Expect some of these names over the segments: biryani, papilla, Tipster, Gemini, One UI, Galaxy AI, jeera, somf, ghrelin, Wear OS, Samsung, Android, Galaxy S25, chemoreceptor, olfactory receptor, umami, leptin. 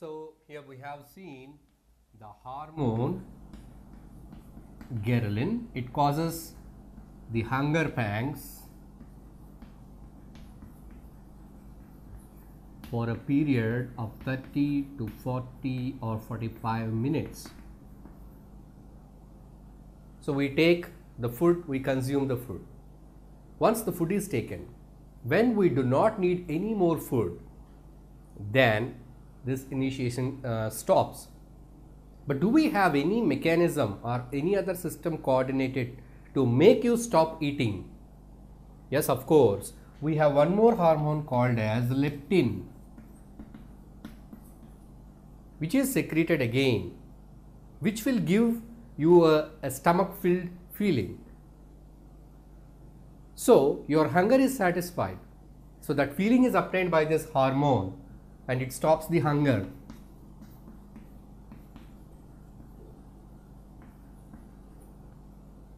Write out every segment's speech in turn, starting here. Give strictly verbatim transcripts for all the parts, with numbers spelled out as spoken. So here we have seen the hormone ghrelin. It causes the hunger pangs for a period of thirty to forty or forty-five minutes. So we take the food, we consume the food. Once the food is taken, when we do not need any more food, then this initiation uh, stops. But do we have any mechanism or any other system coordinated to make you stop eating? Yes, of course, we have one more hormone called as leptin, which is secreted again, which will give you a, a stomach filled feeling. So your hunger is satisfied. So that feeling is obtained by this hormone and it stops the hunger.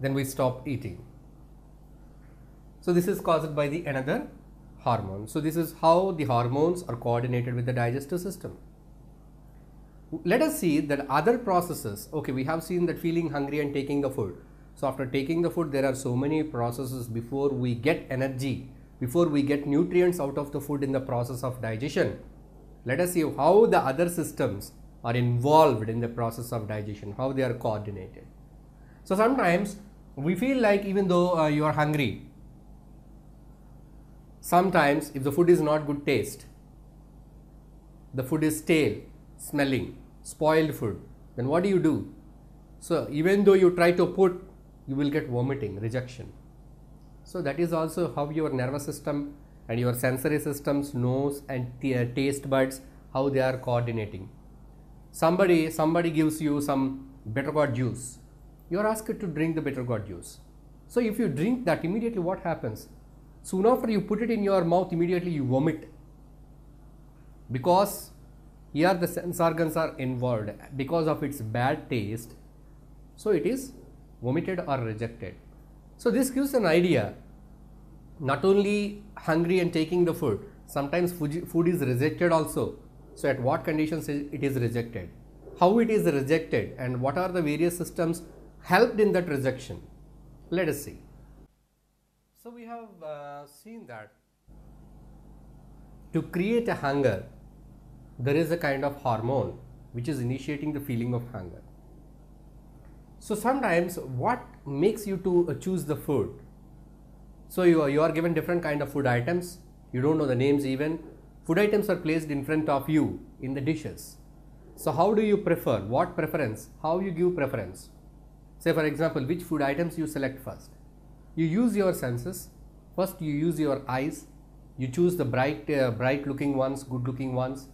Then we stop eating. So this is caused by the another hormone. So this is how the hormones are coordinated with the digestive system. Let us see that other processes. Okay, we have seen that feeling hungry and taking the food. So after taking the food, there are so many processes before we get energy, before we get nutrients out of the food in the process of digestion. Let us see how the other systems are involved in the process of digestion, how they are coordinated. So sometimes we feel like even though uh, you are hungry, sometimes if the food is not good taste, the food is stale, smelling, spoiled food, then what do you do? So even though you try to put, you will get vomiting, rejection. So that is also how your nervous system and your sensory systems, nose and taste buds, how they are coordinating. Somebody, somebody gives you some bitter gourd juice. You are asked to drink the bitter gourd juice. So if you drink that, immediately what happens? Soon after you put it in your mouth, immediately you vomit. Because here the sense organs are involved because of its bad taste. So it is vomited or rejected. So this gives an idea, not only hungry and taking the food, sometimes food is rejected also. So at what conditions it is rejected, how it is rejected, and what are the various systems helped in that rejection. Let us see. So we have uh, seen that to create a hunger, there is a kind of hormone which is initiating the feeling of hunger. So sometimes what makes you to choose the food? So you are, you are given different kind of food items. You don't know the names even. Food items are placed in front of you in the dishes. So how do you prefer? What preference? How you give preference? Say for example, which food items you select first? You use your senses. First you use your eyes. You choose the bright, uh, bright looking ones, good looking ones.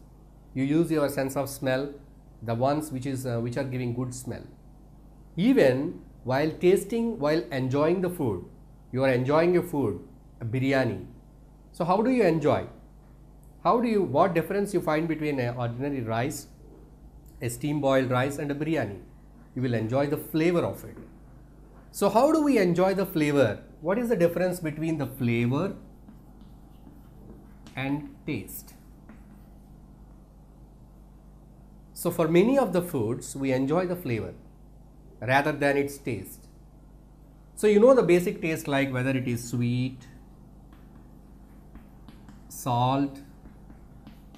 You use your sense of smell, the ones which is uh, which are giving good smell. Even while tasting, while enjoying the food, you are enjoying your food, a biryani. So how do you enjoy? How do you, what difference you find between an ordinary rice, a steam boiled rice and a biryani? You will enjoy the flavor of it. So how do we enjoy the flavor? What is the difference between the flavor and taste? So for many of the foods, we enjoy the flavor rather than its taste. So you know the basic taste, like whether it is sweet, salt,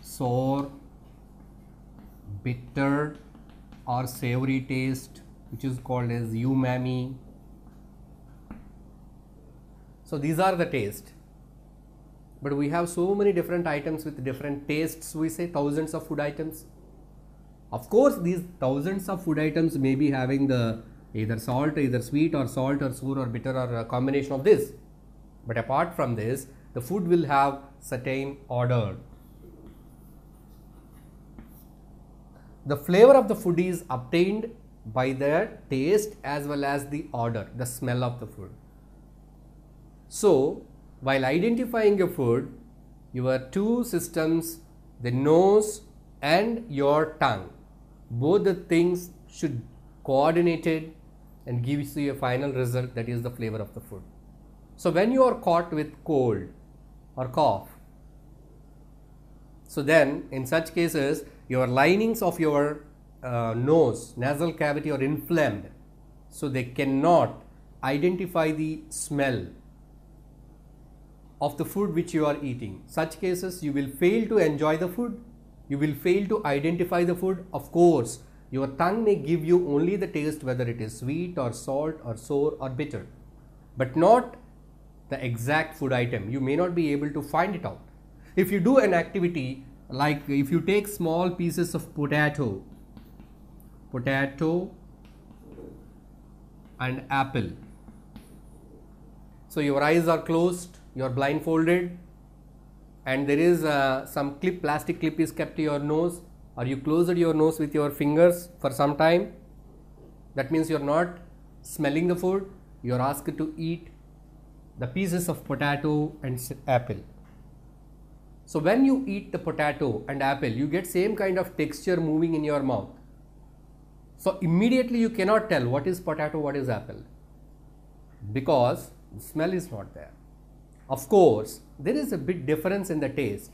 sour, bitter or savory taste, which is called as umami. So these are the taste. But we have so many different items with different tastes. We say thousands of food items. Of course, these thousands of food items may be having the either salt, either sweet or salt or sour or bitter or a combination of this. But apart from this, the food will have certain order. The flavor of the food is obtained by the taste as well as the order, the smell of the food. So while identifying your food, your two systems, the nose and your tongue, both the things should coordinate it and gives you a final result, that is the flavor of the food. So when you are caught with cold or cough, so then in such cases your linings of your uh, nose, nasal cavity are inflamed, so they cannot identify the smell of the food which you are eating. Such cases, you will fail to enjoy the food, you will fail to identify the food. Of course, your tongue may give you only the taste, whether it is sweet or salt or sour or bitter, but not the exact food item. You may not be able to find it out. If you do an activity, like if you take small pieces of potato, potato and apple, so your eyes are closed, you are blindfolded, and there is uh, some clip, plastic clip is kept to your nose, or you closed your nose with your fingers for some time, that means you are not smelling the food. You are asked to eat the pieces of potato and apple. So when you eat the potato and apple, you get same kind of texture moving in your mouth. So immediately you cannot tell what is potato, what is apple, because the smell is not there. Of course, there is a bit difference in the taste.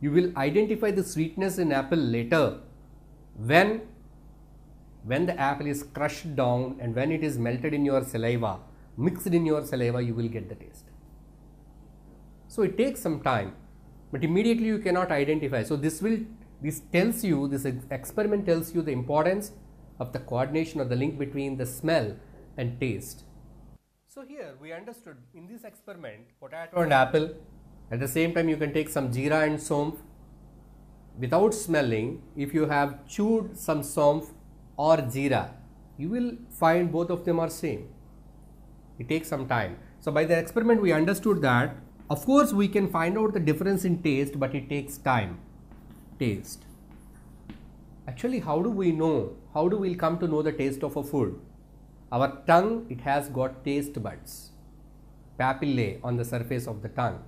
You will identify the sweetness in apple later, when, when the apple is crushed down and when it is melted in your saliva, mixed in your saliva, you will get the taste. So it takes some time, but immediately you cannot identify. So this will, this tells you, this experiment tells you the importance of the coordination or the link between the smell and taste. So here we understood in this experiment, potato and apple. At the same time, you can take some jeera and somf without smelling. If you have chewed some somf or jeera, you will find both of them are same. It takes some time. So by the experiment, we understood that, of course, we can find out the difference in taste, but it takes time. Taste. Actually, how do we know? How do we come to know the taste of a food? Our tongue, it has got taste buds, papillae on the surface of the tongue.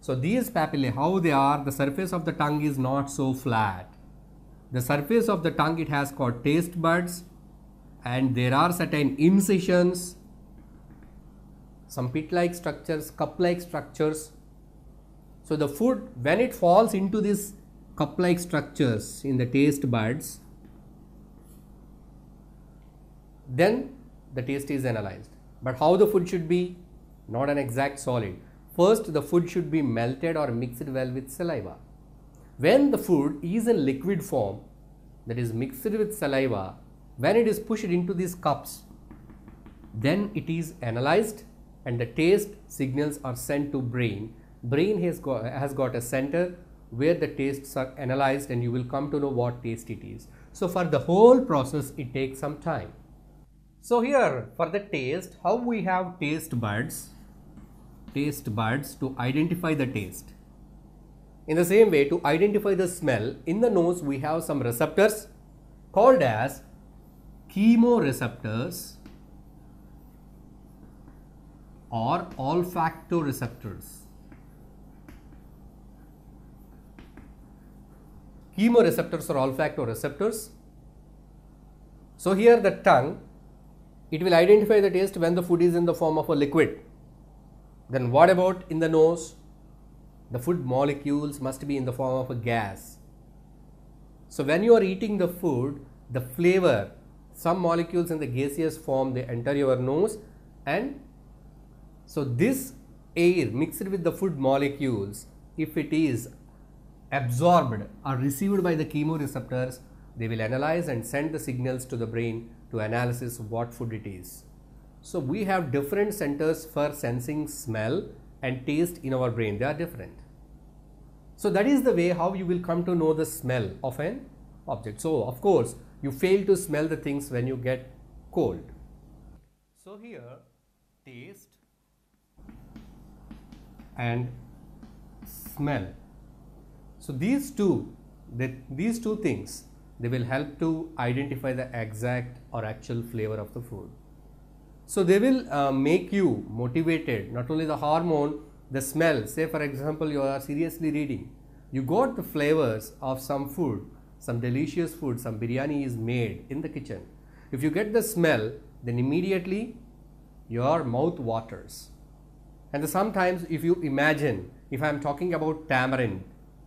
So these papillae, how they are, the surface of the tongue is not so flat. The surface of the tongue, it has got taste buds, and there are certain incisions, some pit-like structures, cup-like structures. So the food, when it falls into these cup-like structures in the taste buds, then the taste is analyzed. But how the food should be? Not an exact solid. First, the food should be melted or mixed well with saliva. When the food is in liquid form, that is mixed with saliva, when it is pushed into these cups, then it is analyzed and the taste signals are sent to brain. Brain has got, has got a center where the tastes are analyzed, and you will come to know what taste it is. So for the whole process, it takes some time. So here for the taste, how we have taste buds, taste buds to identify the taste. In the same way, to identify the smell, in the nose we have some receptors called as chemoreceptors or olfactory receptors. Chemoreceptors or olfactory receptors. So here the tongue, it will identify the taste when the food is in the form of a liquid. Then what about in the nose? The food molecules must be in the form of a gas. So when you are eating the food, the flavor, some molecules in the gaseous form, they enter your nose, and so this air mixed with the food molecules, if it is absorbed or received by the chemoreceptors, they will analyze and send the signals to the brain to analysis what food it is. So we have different centers for sensing smell and taste in our brain. They are different. So that is the way how you will come to know the smell of an object. So of course, you fail to smell the things when you get cold. So here, taste and smell. So these two, that these two things, they will help to identify the exact or actual flavor of the food. So they will uh, make you motivated, not only the hormone, the smell. Say for example, you are seriously reading, you got the flavors of some food, some delicious food, some biryani is made in the kitchen. If you get the smell, then immediately your mouth waters. And sometimes if you imagine, if I am talking about tamarind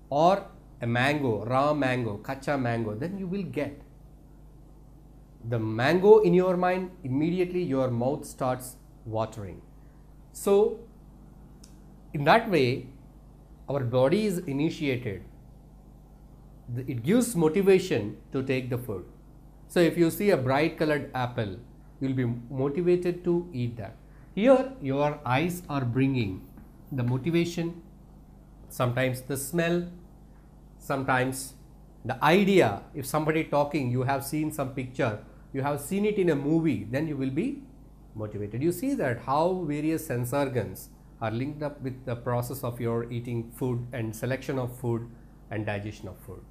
or a mango, raw mango, kacha mango, then you will get the mango in your mind, immediately your mouth starts watering. So in that way, our body is initiated. It gives motivation to take the food. So if you see a bright colored apple, you will be motivated to eat that. Here your eyes are bringing the motivation, sometimes the smell, sometimes the idea. If somebody talking, you have seen some picture, you have seen it in a movie, then you will be motivated. You see that how various sense organs are linked up with the process of your eating food and selection of food and digestion of food.